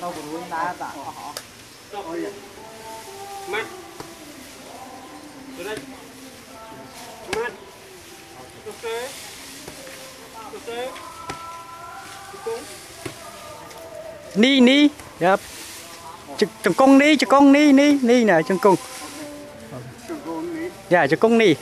Đâu của núi đá giả của họ. Ôi giời. Mắt. Từ đây. Mắt. Cơ tế. Cơ tế. Cơ tế. Ni ni. Yep. Chẳng công ni, chẳng công ni, ni, ni nè, chẳng công. Chẳng công ni. Dạ, chẳng công ni.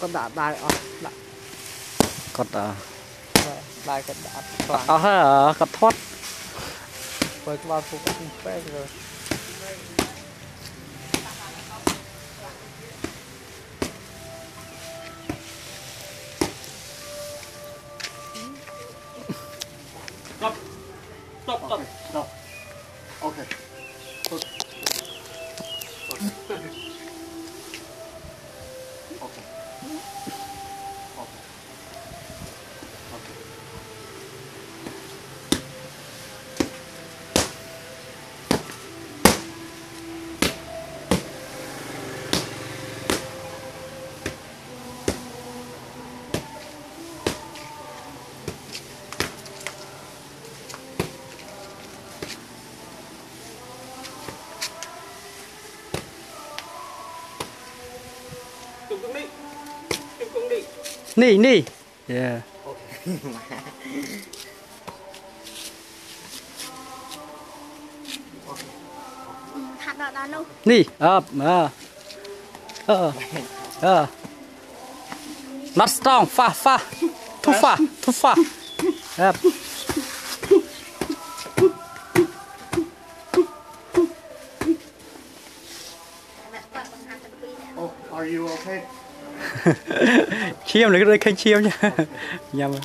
Con đã đai ở đã con đai con đã thoát à con thoát với con phục không phê rồi stop stop stop stop okay stop okay Ni ni. Yeah. Hạt đỏ đỏ luôn. Ni up Not strong fa fa. Too far, too far. Up. Oh, are you okay? Chiêm lấy cái cây chiêm nhá. Nhầm rồi.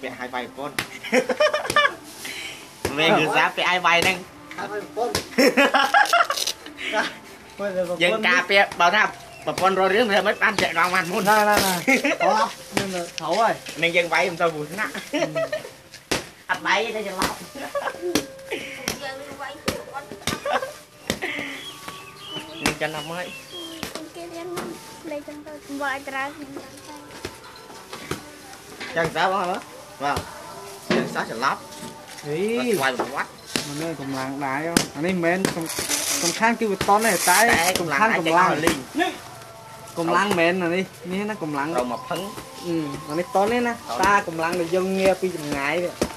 Vẽ hai bài con. Mẹ cứ giá vẽ hai bài đang. Dân cà phê bảo nào, bảo con rồi riêng thì mới ăn chạy đoàn ăn luôn. Này này này. Có. Nhưng mà thấu rồi. Nên dân vay làm sao buồn nặng. Ăn bay cho dân lọc. Nên cho nằm ấy. Chẳng sao bó hả? Vâng. Chẳng sao chẳng lắp. Ý. Quay một quát. Mà nơi cùng làng đáy không? Anh ấy mến. Cùng kháng kêu vật con này tái. Cùng kháng cùng làng. Cùng làng mến này đi. Như thế nó cùng làng. Đầu mập phấn. Ừ. Anh ấy tốt đấy nè. Ta cùng làng là dân nghe. Phi chừng ngại vậy.